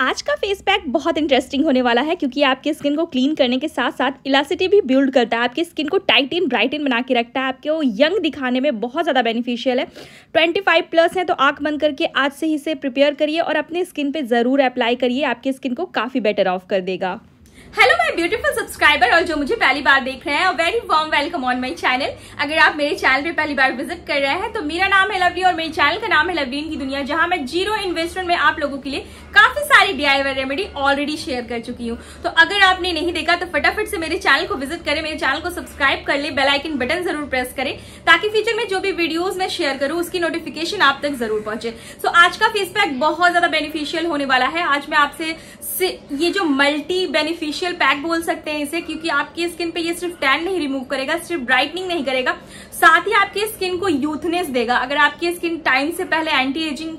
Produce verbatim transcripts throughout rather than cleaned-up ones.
आज का face pack बहुत इंटरेस्टिंग होने वाला है क्योंकि आपके स्किन को क्लीन करने के साथ साथ इलास्टिसिटी भी बिल्ड करता है, आपकी स्किन को टाइट इन ब्राइट इन बना के रखता है, आपके वो यंग दिखाने में बहुत ज़्यादा बेनिफिशियल है। पच्चीस प्लस है तो आंख बंद करके आज से ही इसे प्रिपेयर करिए और अपने स्किन पे ज़रूर अप्लाई करिए, आपकी स्किन को काफ़ी बेटर ऑफ कर देगा। हेलो माय ब्यूटीफुल सब्सक्राइबर और जो मुझे पहली बार देख रहे हैं, very warm welcome on my channel. अगर आप मेरे चैनल पे पहली बार विजिट कर रहे हैं तो मेरा नाम है लवली और मेरे चैनल का नाम है लवलीन की दुनिया, जहां मैं जीरो इन्वेस्टमेंट में आप लोगों के लिए काफी सारी डीआईवाई रेमेडी ऑलरेडी शेयर कर चुकी हूँ। तो अगर आपने नहीं देखा तो फटाफट से मेरे चैनल को विजिट करें, मेरे चैनल को सब्सक्राइब कर ले, बेल आइकन बटन जरूर प्रेस करें ताकि फ्यूचर में जो भी वीडियोज मैं शेयर करूँ उसकी नोटिफिकेशन आप तक जरूर पहुंचे। सो आज का फेस पैक बहुत ज्यादा बेनिफिशियल होने वाला है। आज मैं आपसे ये जो मल्टी बेनिफिशियल फेशियल पैक बोल सकते हैं इसे, क्योंकि आपकी स्किन पे ये सिर्फ टैन नहीं रिमूव करेगा, सिर्फ ब्राइटनिंग नहीं करेगा, साथ ही आपकी स्किन को यूथनेस देगा। अगर आपकी स्किन टाइम से पहले एंटी एजिंग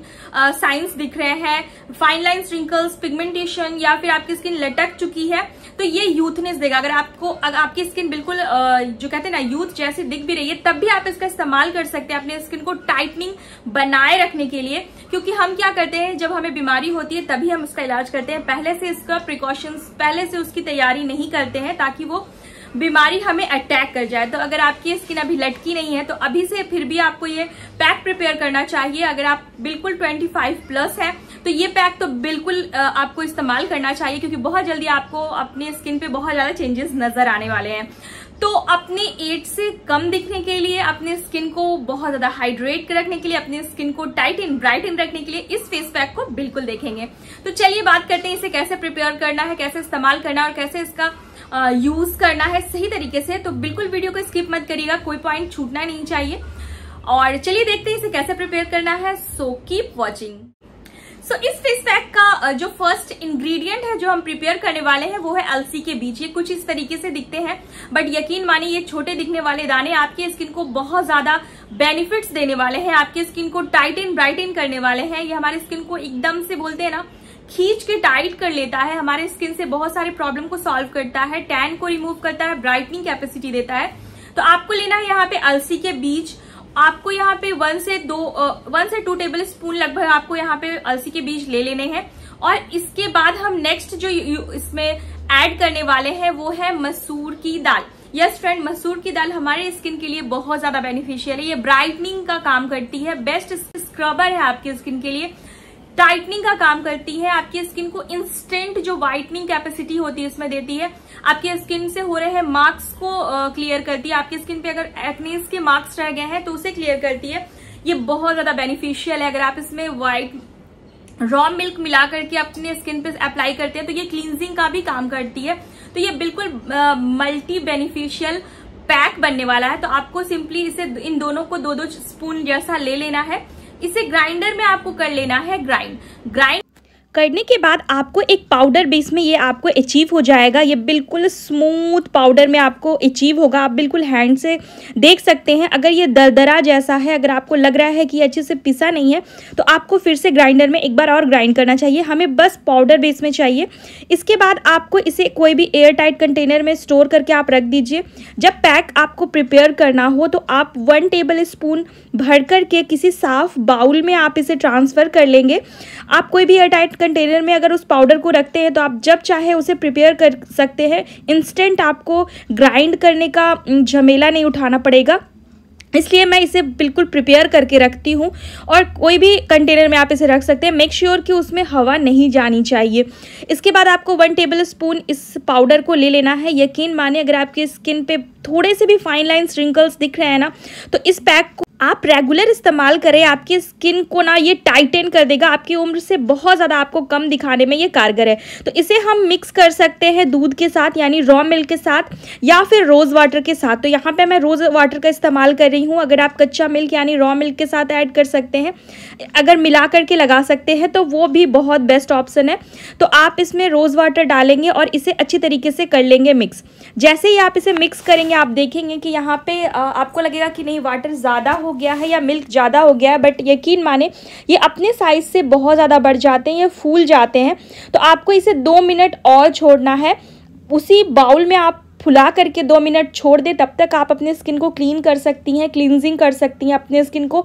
साइंस दिख रहे हैं, फाइन लाइन्स, रिंकल्स, पिगमेंटेशन या फिर आपकी स्किन लटक चुकी है तो ये यूथनेस देगा। अगर आपको अगर आपकी स्किन बिल्कुल आ, जो कहते हैं ना यूथ जैसे दिख भी रही है तब भी आप इसका इस्तेमाल कर सकते हैं अपने स्किन को टाइटनिंग बनाए रखने के लिए, क्योंकि हम क्या करते हैं जब हमें बीमारी होती है तभी हम उसका इलाज करते हैं, पहले से इसका प्रिकॉशंस पहले से उसकी तैयारी नहीं करते हैं ताकि वो बीमारी हमें अटैक कर जाए। तो अगर आपकी स्किन अभी लटकी नहीं है तो अभी से फिर भी आपको ये पैक प्रिपेयर करना चाहिए। अगर आप बिल्कुल पच्चीस प्लस है तो ये पैक तो बिल्कुल आपको इस्तेमाल करना चाहिए क्योंकि बहुत जल्दी आपको अपने स्किन पे बहुत ज़्यादा चेंजेस नजर आने वाले हैं। तो अपने एज से कम दिखने के लिए, अपने स्किन को बहुत ज़्यादा हाइड्रेट रखने के लिए, अपने स्किन को टाइट इन ब्राइट इन रखने के लिए इस फेस पैक को बिल्कुल देखेंगे। तो चलिए बात करते हैं इसे कैसे प्रिपेयर करना है, कैसे इस्तेमाल करना है और कैसे इसका यूज़ करना है सही तरीके से। तो बिल्कुल वीडियो को स्किप मत करिएगा, कोई पॉइंट छूटना नहीं चाहिए। और चलिए देखते हैं इसे कैसे प्रिपेयर करना है। So keep watching. सो इस फेस पैक का जो फर्स्ट इंग्रेडिएंट है जो हम प्रिपेयर करने वाले हैं वो है अलसी के बीज। ये कुछ इस तरीके से दिखते हैं बट यकीन मानिए ये छोटे दिखने वाले दाने आपकी स्किन को बहुत ज़्यादा बेनिफिट्स देने वाले हैं, आपकी स्किन को टाइट एंड ब्राइट एंड करने वाले हैं। ये हमारी स्किन को एकदम से बोलते हैं ना खींच के टाइट कर लेता है, हमारे स्किन से बहुत सारे प्रॉब्लम को सॉल्व करता है, टैन को रिमूव करता है, ब्राइटनिंग कैपेसिटी देता है। तो आपको लेना है यहाँ पे अलसी के बीज। आपको यहाँ पे वन से दो वन से टू टेबल स्पून लगभग आपको यहाँ पे अलसी के बीज ले लेने हैं। और इसके बाद हम नेक्स्ट जो इसमें ऐड करने वाले हैं वो है मसूर की दाल। यस फ्रेंड, मसूर की दाल हमारे स्किन के लिए बहुत ज्यादा बेनिफिशियल है, ये ब्राइटनिंग का काम करती है, बेस्ट स्क्रबर है आपकी स्किन के लिए, टाइटनिंग का काम करती है, आपकी स्किन को इंस्टेंट जो वाइटनिंग कैपेसिटी होती है इसमें देती है, आपके स्किन से हो रहे हैं मार्क्स को क्लियर करती है, आपकी स्किन पे अगर एक्नेस के मार्क्स रह गए हैं तो उसे क्लियर करती है। ये बहुत ज्यादा बेनिफिशियल है। अगर आप इसमें वाइट रॉ मिल्क मिला करके अपने स्किन पे अप्लाई करते हैं तो ये क्लींजिंग का भी काम करती है। तो ये बिल्कुल मल्टी बेनिफिशियल पैक बनने वाला है। तो आपको सिंपली इसे इन दोनों को दो दो स्पून जैसा ले लेना है, इसे ग्राइंडर में आपको कर लेना है ग्राइंड। ग्राइंड करने के बाद आपको एक पाउडर बेस में ये आपको अचीव हो जाएगा। ये बिल्कुल स्मूथ पाउडर में आपको अचीव होगा, आप बिल्कुल हैंड से देख सकते हैं। अगर ये दरदरा जैसा है, अगर आपको लग रहा है कि ये अच्छे से पिसा नहीं है तो आपको फिर से ग्राइंडर में एक बार और ग्राइंड करना चाहिए, हमें बस पाउडर बेस में चाहिए। इसके बाद आपको इसे कोई भी एयर टाइट कंटेनर में स्टोर करके आप रख दीजिए। जब पैक आपको प्रिपेयर करना हो तो आप वन टेबल स्पून भर करके किसी साफ बाउल में आप इसे ट्रांसफ़र कर लेंगे। आप कोई भी एयर टाइट कंटेनर में अगर उस पाउडर को रखते हैं तो आप जब चाहे उसे प्रिपेयर कर सकते हैं, इंस्टेंट आपको ग्राइंड करने का झमेला नहीं उठाना पड़ेगा, इसलिए मैं इसे बिल्कुल प्रिपेयर करके रखती हूँ। और कोई भी कंटेनर में आप इसे रख सकते हैं, मेक श्योर कि उसमें हवा नहीं जानी चाहिए। इसके बाद आपको वन टेबल स्पून इस पाउडर को ले लेना है। यकीन माने अगर आपकी स्किन पे थोड़े से भी फाइन लाइन्स, रिंकल्स दिख रहे हैं ना तो इस पैक को आप रेगुलर इस्तेमाल करें, आपकी स्किन को ना ये टाइटन कर देगा, आपकी उम्र से बहुत ज़्यादा आपको कम दिखाने में ये कारगर है। तो इसे हम मिक्स कर सकते हैं दूध के साथ, यानी रॉ मिल्क के साथ या फिर रोज़ वाटर के साथ। तो यहाँ पे मैं रोज़ वाटर का इस्तेमाल कर रही हूँ, अगर आप कच्चा मिल्क यानी रॉ मिल्क के साथ ऐड कर सकते हैं, अगर मिला करके लगा सकते हैं तो वो भी बहुत बेस्ट ऑप्शन है। तो आप इसमें रोज़ वाटर डालेंगे और इसे अच्छी तरीके से कर लेंगे मिक्स। जैसे ही आप इसे मिक्स करेंगे आप देखेंगे कि यहाँ पर आपको लगेगा कि नहीं वाटर ज़्यादा हो गया है या मिल्क ज़्यादा हो गया है, बट यकीन माने ये अपने साइज़ से बहुत ज़्यादा बढ़ जाते हैं, ये फूल जाते हैं। तो आपको इसे दो मिनट और छोड़ना है। उसी बाउल में आप फुला करके दो मिनट छोड़ दे, तब तक आप अपने स्किन को क्लीन कर सकती हैं, क्लिनजिंग कर सकती हैं अपने स्किन को।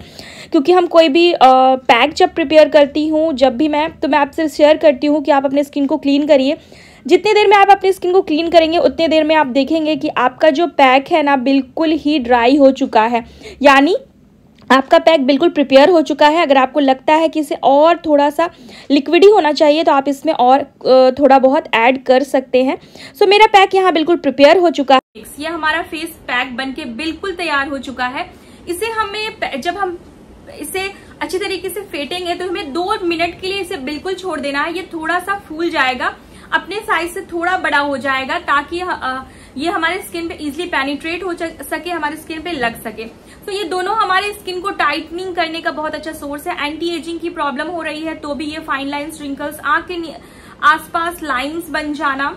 क्योंकि हम कोई भी पैक जब प्रिपेयर करती हूँ, जब भी मैं तो मैं आपसे शेयर करती हूँ कि आप अपने स्किन को क्लीन करिए। जितने देर में आप अपनी स्किन को क्लीन करेंगे उतने देर में आप देखेंगे कि आपका जो पैक है ना बिल्कुल ही ड्राई हो चुका है, यानी आपका पैक बिल्कुल प्रिपेयर हो चुका है। अगर आपको लगता है कि इसे और थोड़ा सा लिक्विडी होना चाहिए तो आप इसमें और थोड़ा बहुत ऐड कर सकते हैं। सो मेरा पैक यहाँ बिल्कुल प्रिपेयर हो चुका है। ये हमारा फेस पैक बनके बिल्कुल तैयार हो चुका है। इसे हमें जब हम इसे अच्छे तरीके से फेटेंगे तो हमें दो मिनट के लिए इसे बिल्कुल छोड़ देना है। ये थोड़ा सा फूल जाएगा, अपने साइज से थोड़ा बड़ा हो जाएगा ताकि ये हमारे स्किन पे इजीली पेनिट्रेट हो सके, हमारे स्किन पे लग सके। तो ये दोनों हमारे स्किन को टाइटनिंग करने का बहुत अच्छा सोर्स है। एंटी एजिंग की प्रॉब्लम हो रही है तो भी ये फाइन लाइन्स, रिंकल्स, आंख के आसपास लाइन्स बन जाना,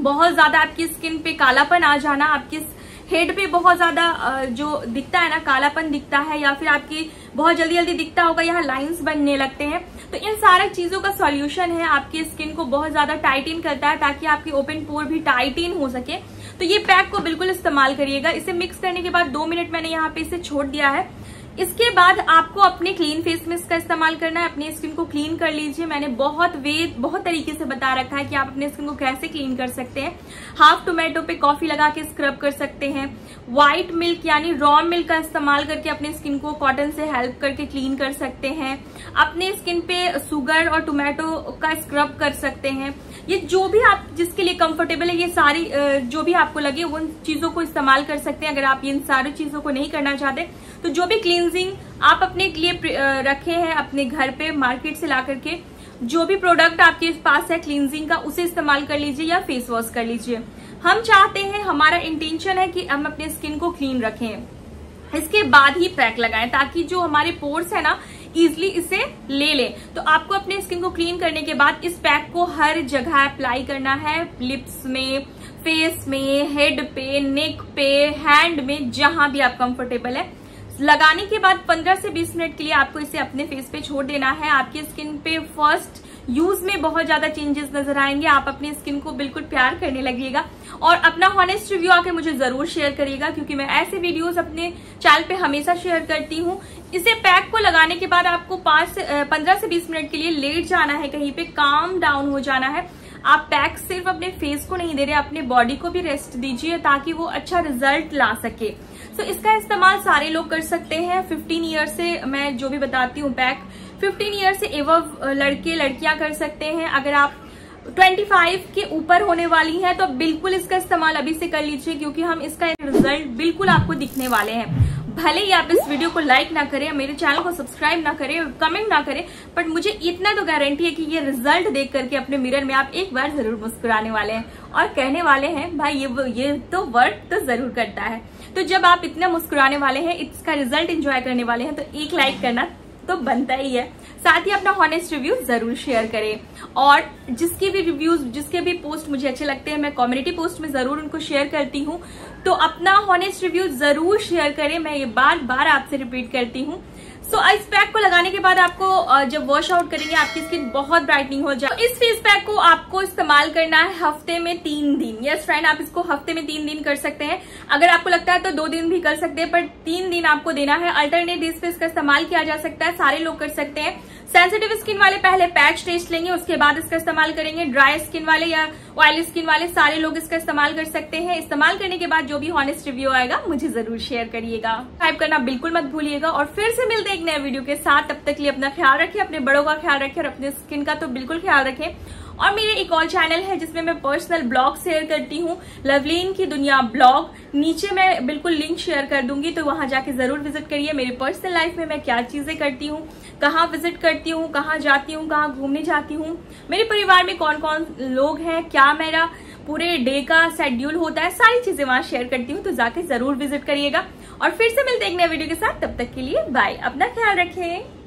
बहुत ज्यादा आपकी स्किन पे कालापन आ जाना, आपके हेड पे बहुत ज्यादा जो दिखता है ना कालापन दिखता है या फिर आपकी बहुत जल्दी जल्दी दिखता होगा यहाँ लाइन्स बनने लगते हैं, तो इन सारा चीजों का सॉल्यूशन है। आपकी स्किन को बहुत ज्यादा टाइटन करता है ताकि आपकी ओपन पोर भी टाइटन हो सके। तो ये पैक को बिल्कुल इस्तेमाल करिएगा। इसे मिक्स करने के बाद दो मिनट मैंने यहाँ पे इसे छोड़ दिया है। इसके बाद आपको अपने क्लीन फेस में इसका इस्तेमाल करना है। अपनी स्किन को क्लीन कर लीजिए। मैंने बहुत वे बहुत तरीके से बता रखा है कि आप अपने स्किन को कैसे क्लीन कर सकते हैं। हाफ टोमेटो पे कॉफी लगा के स्क्रब कर सकते हैं। व्हाइट मिल्क यानी रॉ मिल्क का इस्तेमाल करके अपने स्किन को कॉटन से हेल्प करके क्लीन कर सकते हैं। अपने स्किन पे शुगर और टोमेटो का स्क्रब कर सकते हैं। ये जो भी आप जिसके लिए कंफर्टेबल है, ये सारी जो भी आपको लगे उन चीजों को इस्तेमाल कर सकते हैं। अगर आप इन सारी चीजों को नहीं करना चाहते तो जो भी क्लींजिंग आप अपने लिए रखे हैं अपने घर पे मार्केट से ला करके, जो भी प्रोडक्ट आपके पास है क्लींजिंग का उसे इस्तेमाल कर लीजिए या फेस वॉश कर लीजिए। हम चाहते हैं, हमारा इंटेंशन है कि हम अपने स्किन को क्लीन रखें, इसके बाद ही पैक लगाएं ताकि जो हमारे पोर्स है ना इजिली इसे ले ले। तो आपको अपने स्किन को क्लीन करने के बाद इस पैक को हर जगह अप्लाई करना है, लिप्स में, फेस में, हेड पे, नेक पे, हैंड में, जहां भी आप कंफर्टेबल है। लगाने के बाद पंद्रह से बीस मिनट के लिए आपको इसे अपने फेस पे छोड़ देना है। आपकी स्किन पे फर्स्ट यूज में बहुत ज्यादा चेंजेस नजर आएंगे। आप अपने स्किन को बिल्कुल प्यार करने लगिएगा और अपना हॉनेस्ट रिव्यू आके मुझे जरूर शेयर करिएगा क्योंकि मैं ऐसे वीडियोस अपने चैनल पे हमेशा शेयर करती हूँ। इसे पैक को लगाने के बाद आपको पांच पंद्रह से बीस मिनट के लिए लेट जाना है, कहीं पे काम डाउन हो जाना है। आप पैक सिर्फ अपने फेस को नहीं दे रहे, अपने बॉडी को भी रेस्ट दीजिए ताकि वो अच्छा रिजल्ट ला सके। सो so, इसका इस्तेमाल सारे लोग कर सकते हैं। फिफ्टीन ईयर से मैं जो भी बताती हूँ पैक फिफ्टीन ईयर से एवब लड़के लड़कियां कर सकते हैं। अगर आप पच्चीस के ऊपर होने वाली हैं तो बिल्कुल इसका इस्तेमाल अभी से कर लीजिए क्योंकि हम इसका रिजल्ट बिल्कुल आपको दिखने वाले हैं। भले ही आप इस वीडियो को लाइक ना करें, मेरे चैनल को सब्सक्राइब ना करें, कमेंट ना करें, बट मुझे इतना तो गारंटी है कि ये रिजल्ट देख करके अपने मिरर में आप एक बार जरूर मुस्कुराने वाले हैं और कहने वाले हैं भाई ये ये तो वर्क तो जरूर करता है। तो जब आप इतना मुस्कुराने वाले हैं, इसका रिजल्ट एंजॉय करने वाले हैं तो एक लाइक करना तो बनता ही है। साथ ही अपना हॉनेस्ट रिव्यू जरूर शेयर करें और जिसके भी रिव्यूज, जिसके भी पोस्ट मुझे अच्छे लगते हैं मैं कम्युनिटी पोस्ट में जरूर उनको शेयर करती हूँ। तो अपना हॉनेस्ट रिव्यू जरूर शेयर करें, मैं ये बार बार आपसे रिपीट करती हूँ। सो so, इस पैक को लगाने के बाद आपको जब वॉश आउट करेंगे आपकी स्किन बहुत ब्राइटनिंग हो जाए। इस फेस पैक को आपको इस्तेमाल करना है हफ्ते में तीन दिन। यस फ्रेंड, आप इसको हफ्ते में तीन दिन कर सकते हैं। अगर आपको लगता है तो दो दिन भी कर सकते हैं, पर तीन दिन आपको देना है। अल्टरनेट डेज पे इसका इस्तेमाल किया जा सकता है, सारे लोग कर सकते हैं। सेंसिटिव स्किन वाले पहले पैच टेस्ट लेंगे, उसके बाद इसका इस्तेमाल करेंगे। ड्राई स्किन वाले या ऑयली स्किन वाले सारे लोग इसका इस्तेमाल कर सकते हैं। इस्तेमाल करने के बाद जो भी हॉनेस्ट रिव्यू आएगा मुझे जरूर शेयर करिएगा। सब्सक्राइब करना बिल्कुल मत भूलिएगा और फिर से मिलते हैं एक नए वीडियो के साथ। तब तक के लिए अपना ख्याल रखें, अपने बड़ों का ख्याल रखें और अपने स्किन का तो बिल्कुल ख्याल रखें। और मेरे एक और चैनल है जिसमें मैं पर्सनल ब्लॉग शेयर करती हूँ, लवलीन की दुनिया ब्लॉग। नीचे मैं बिल्कुल लिंक शेयर कर दूंगी, तो वहां जाके जरूर विजिट करिए। मेरी पर्सनल लाइफ में मैं क्या चीजें करती हूँ, कहाँ विजिट करती हूँ, कहाँ जाती हूँ, कहाँ घूमने जाती हूँ, मेरे परिवार में कौन कौन लोग हैं, क्या मेरा पूरे डे का शेड्यूल होता है, सारी चीजें वहां शेयर करती हूँ। तो जाके जरूर विजिट करिएगा और फिर से मिलते हैं एक नए वीडियो के साथ। तब तक के लिए बाय, अपना ख्याल रखें।